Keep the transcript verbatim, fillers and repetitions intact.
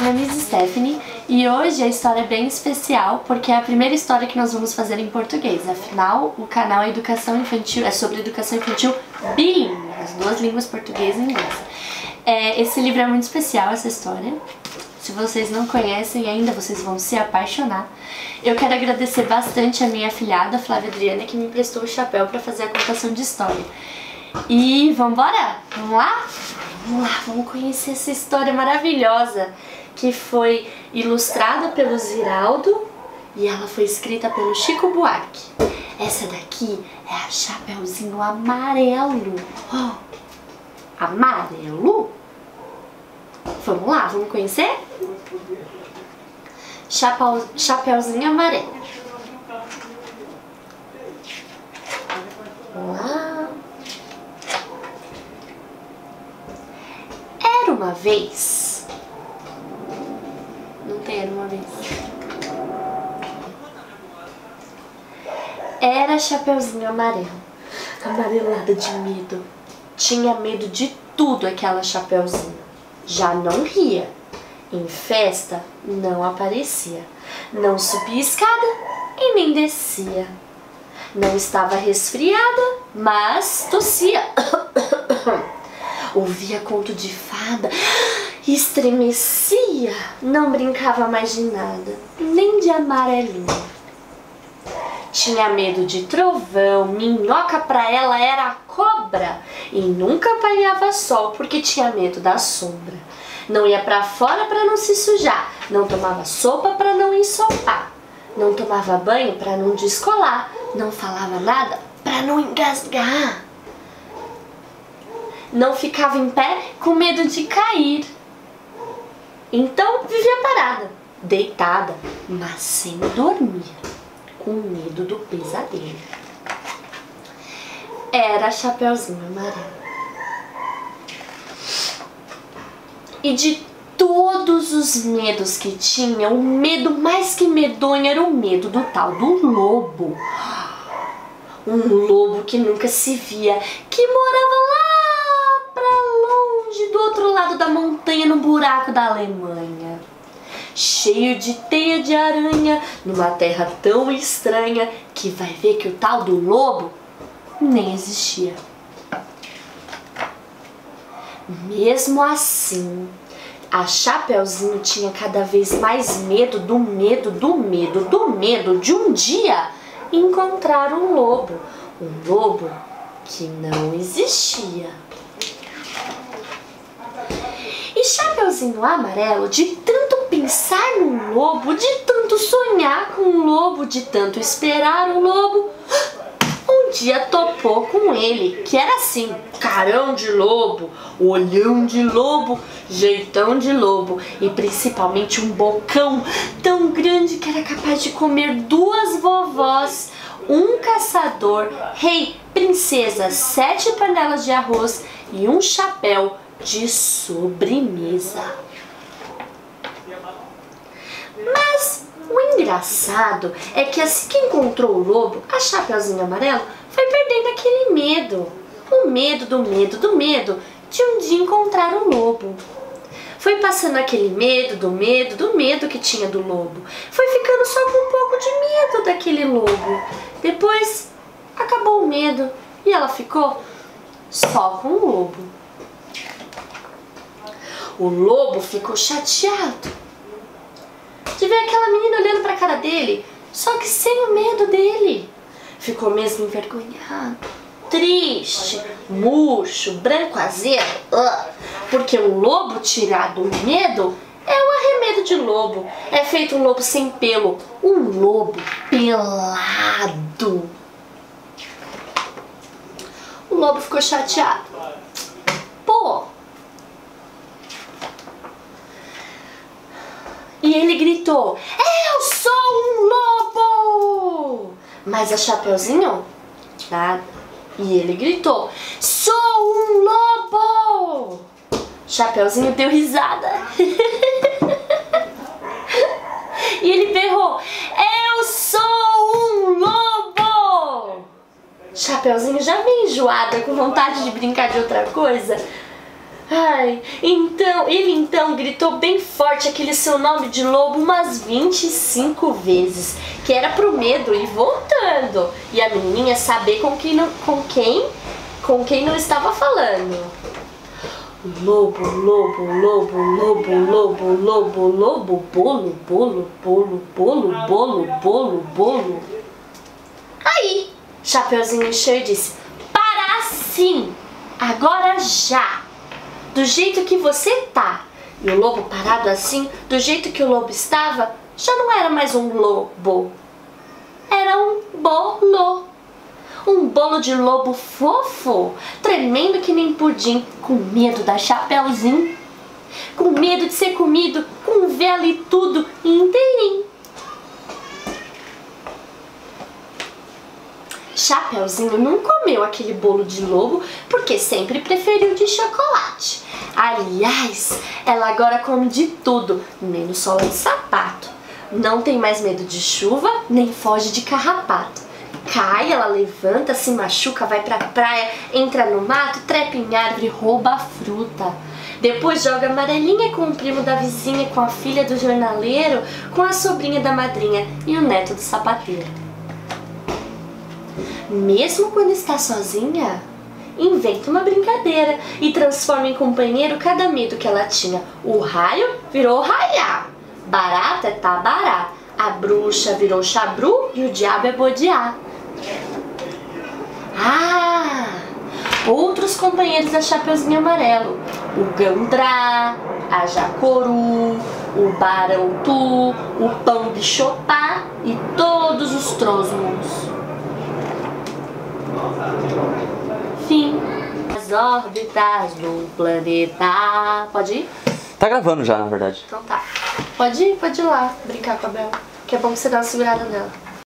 nome é Miss Stephanie e hoje a história é bem especial porque é a primeira história que nós vamos fazer em português. Afinal, o canal é Educação Infantil, é sobre educação infantil bilíngue, as duas línguas, português e inglês. É, esse livro é muito especial, essa história. Se vocês não conhecem ainda, vocês vão se apaixonar. Eu quero agradecer bastante a minha afilhada, Flávia Adriana, que me emprestou o chapéu para fazer a contação de história. E vambora? Vamos lá? Vamos lá, vamos conhecer essa história maravilhosa que foi ilustrada pelo Ziraldo e ela foi escrita pelo Chico Buarque. Essa daqui é a Chapeuzinho Amarelo. Oh, amarelo? Vamos lá, vamos conhecer? Chapeu, Chapeuzinho Amarelo. Vamos lá. Uma vez, não tem era uma vez, era Chapeuzinho Amarelo, amarelada de medo, tinha medo de tudo aquela Chapeuzinho, já não ria, em festa não aparecia, não subia escada e nem descia, não estava resfriada, mas tossia. Ouvia conto de fada, estremecia, não brincava mais de nada, nem de amarelinha. Tinha medo de trovão, minhoca pra ela era cobra, e nunca apanhava sol porque tinha medo da sombra. Não ia pra fora pra não se sujar, não tomava sopa pra não ensopar, não tomava banho pra não descolar, não falava nada pra não engasgar. Não ficava em pé com medo de cair. Então vivia parada, deitada, mas sem dormir, com medo do pesadelo. Era Chapeuzinho Amarelo. E de todos os medos que tinha, o medo mais que medonho era o medo do tal do lobo. Um lobo que nunca se via, que morava lá do outro lado da montanha, no buraco da Alemanha, cheio de teia de aranha, numa terra tão estranha que vai ver que o tal do lobo nem existia. Mesmo assim, a Chapeuzinho tinha cada vez mais medo do medo, do medo, do medo de um dia encontrar um lobo, um lobo que não existia. E Chapeuzinho Amarelo, de tanto pensar no lobo, de tanto sonhar com o lobo, de tanto esperar o lobo, um dia topou com ele, que era assim, carão de lobo, olhão de lobo, jeitão de lobo e principalmente um bocão tão grande que era capaz de comer duas vovós, um caçador, rei, princesa, sete panelas de arroz e um chapéu de sobremesa. Mas o engraçado é que assim que encontrou o lobo, a Chapeuzinho Amarelo foi perdendo aquele medo, o medo do medo do medo de um dia encontrar o lobo. Foi passando aquele medo do medo do medo que tinha do lobo, foi ficando só com um pouco de medo daquele lobo. Depois acabou o medo e ela ficou só com o lobo. O lobo ficou chateado de ver aquela menina olhando para a cara dele, só que sem o medo dele. Ficou mesmo envergonhado, triste, murcho, branco azedo, porque o lobo tirado do medo é um arremedo de lobo. É feito um lobo sem pelo, um lobo pelado. O lobo ficou chateado. Pô! E ele gritou, eu sou um lobo! Mas a Chapeuzinho? Nada. E ele gritou, sou um lobo! Chapeuzinho deu risada. E ele berrou, eu sou um lobo! Chapeuzinho já meio enjoada, com vontade de brincar de outra coisa, Ai, então, ele então gritou bem forte aquele seu nome de lobo umas vinte e cinco vezes, que era pro medo ir voltando e a menininha saber com quem não, com quem, com quem não estava falando. Lobo, lobo, lobo, lobo, lobo, lobo, lobo, bolo, bolo, bolo, bolo, bolo, bolo, bolo. Aí, Chapeuzinho encheu e disse: "Para sim! Agora já! Do jeito que você tá!" E o lobo parado assim, do jeito que o lobo estava, já não era mais um lobo. Era um bolo. Um bolo de lobo fofo, tremendo que nem pudim, com medo da Chapeuzinho, com medo de ser comido, com vela e tudo inteirinho. Chapeuzinho não comeu aquele bolo de lobo porque sempre preferiu de chocolate. Aliás, ela agora come de tudo, menos sola de sapato. Não tem mais medo de chuva, nem foge de carrapato. Cai, ela levanta, se machuca, vai pra praia, entra no mato, trepa em árvore, rouba a fruta. Depois joga amarelinha com o primo da vizinha, com a filha do jornaleiro, com a sobrinha da madrinha e o neto do sapateiro. Mesmo quando está sozinha, inventa uma brincadeira e transforma em companheiro cada medo que ela tinha. O raio virou raiar, barata é tabará, a bruxa virou chabru e o diabo é bodear. Ah! Outros companheiros da Chapeuzinho Amarelo: o Gandrá, a Jacoru, o Barantu, o Pão Bichopá e todos os trosmos. Fim. As órbitas do planeta. Pode ir? Tá gravando já, na verdade. Então tá. Pode ir, pode ir lá brincar com a Bel, que é bom que você dá uma segurada nela.